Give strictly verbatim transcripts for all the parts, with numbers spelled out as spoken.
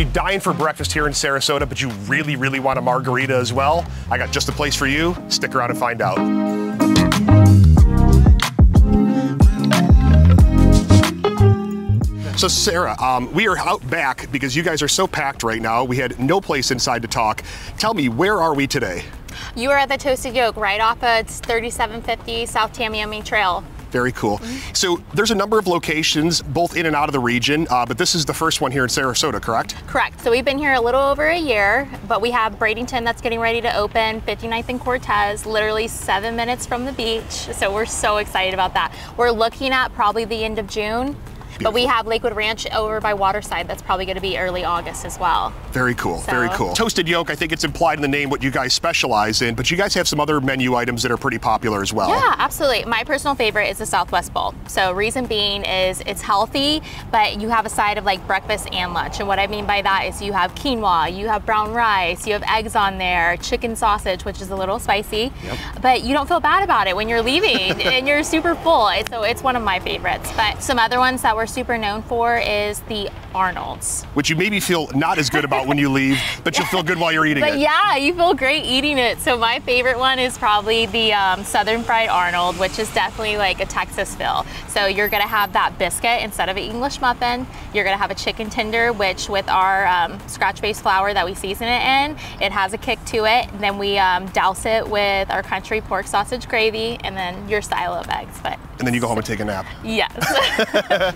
you dying for breakfast here in Sarasota, but you really, really want a margarita as well? I got just the place for you. Stick around and find out. So Sarah, um, we are out back because you guys are so packed right now. We had no place inside to talk. Tell me, where are we today? You are at the Toasted Yolk, right off of thirty-seven fifty South Tamiami Trail. Very cool. Mm-hmm. So there's a number of locations, both in and out of the region, uh, but this is the first one here in Sarasota, correct? Correct. So we've been here a little over a year, but we have Bradenton that's getting ready to open, fifty-ninth and Cortez, literally seven minutes from the beach. So we're so excited about that. We're looking at probably the end of June. Beautiful. But we have Lakewood Ranch over by Waterside. That's probably going to be early August as well. Very cool, so. Very cool. Toasted Yolk, I think it's implied in the name what you guys specialize in, but you guys have some other menu items that are pretty popular as well. Yeah, absolutely. My personal favorite is the Southwest Bowl. So reason being is it's healthy, but you have a side of like breakfast and lunch. And what I mean by that is you have quinoa, you have brown rice, you have eggs on there, chicken sausage, which is a little spicy, yep. But you don't feel bad about it when you're leaving and you're super full. So it's one of my favorites. But some other ones that we're super known for is the Arnold's. Which you maybe feel not as good about when you leave, but you'll feel good while you're eating but it. Yeah, you feel great eating it. So my favorite one is probably the um, Southern Fried Arnold, which is definitely like a Texas feel. So you're gonna have that biscuit instead of an English muffin. You're gonna have a chicken tender, which with our um, scratch-based flour that we season it in, it has a kick to it. And then we um, douse it with our country pork sausage gravy, and then your style of eggs. But and then you go home and take a nap. Yes.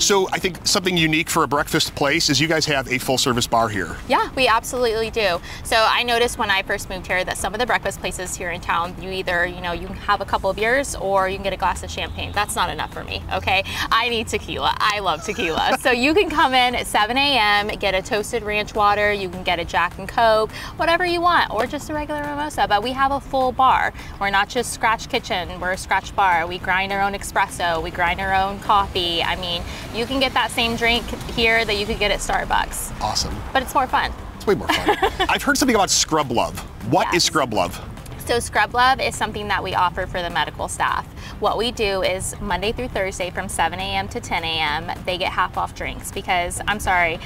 So I think something unique for a breakfast place is you guys have a full service bar here. Yeah, we absolutely do. So I noticed when I first moved here that some of the breakfast places here in town, you either, you know, you can have a couple of beers or you can get a glass of champagne. That's not enough for me, okay? I need tequila. I love tequila. So you can come in at seven A M, get a toasted ranch water, you can get a Jack and Coke, whatever you want, or just a regular mimosa, but we have a full bar. We're not just scratch kitchen, we're a scratch bar. We grind our own espresso, we grind our own coffee. I mean, you can get that same drink here that you could get at Starbucks. Awesome. But it's more fun. It's way more fun. I've heard something about Scrub Love. What yes. is Scrub Love? So Scrub Love is something that we offer for the medical staff. What we do is Monday through Thursday from seven A M to ten A M, they get half off drinks because, I'm sorry,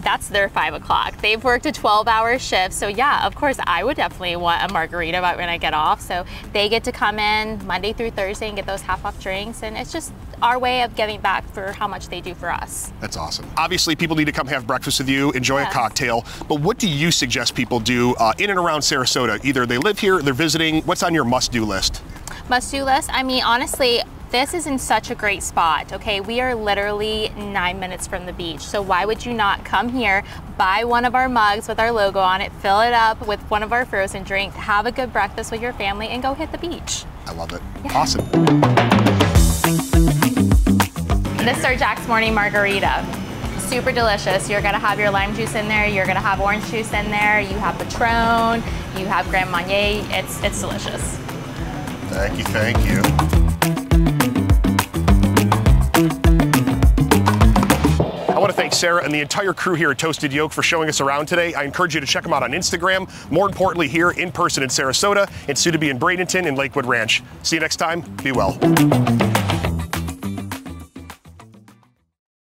that's their five o'clock. They've worked a twelve hour shift. So yeah, of course I would definitely want a margarita about when I get off. So they get to come in Monday through Thursday and get those half off drinks. And it's just our way of giving back for how much they do for us. That's awesome. Obviously people need to come have breakfast with you, enjoy yes. a cocktail, but what do you suggest people do uh, in and around Sarasota? Either they live here, they're visiting, what's on your must-do list? Must-do list? I mean, honestly, this is in such a great spot, okay? We are literally nine minutes from the beach, so why would you not come here, buy one of our mugs with our logo on it, fill it up with one of our frozen drinks, have a good breakfast with your family, and go hit the beach. I love it. Yeah. Awesome. This is our Jack's Morning Margarita. Super delicious. You're gonna have your lime juice in there, you're gonna have orange juice in there, you have Patron, you have Grand Marnier, it's, it's delicious. Thank you, thank you. I want to thank Sarah and the entire crew here at Toasted Yolk for showing us around today. I encourage you to check them out on Instagram, more importantly here in person in Sarasota, and soon to be in Bradenton and Lakewood Ranch. See you next time. Be well.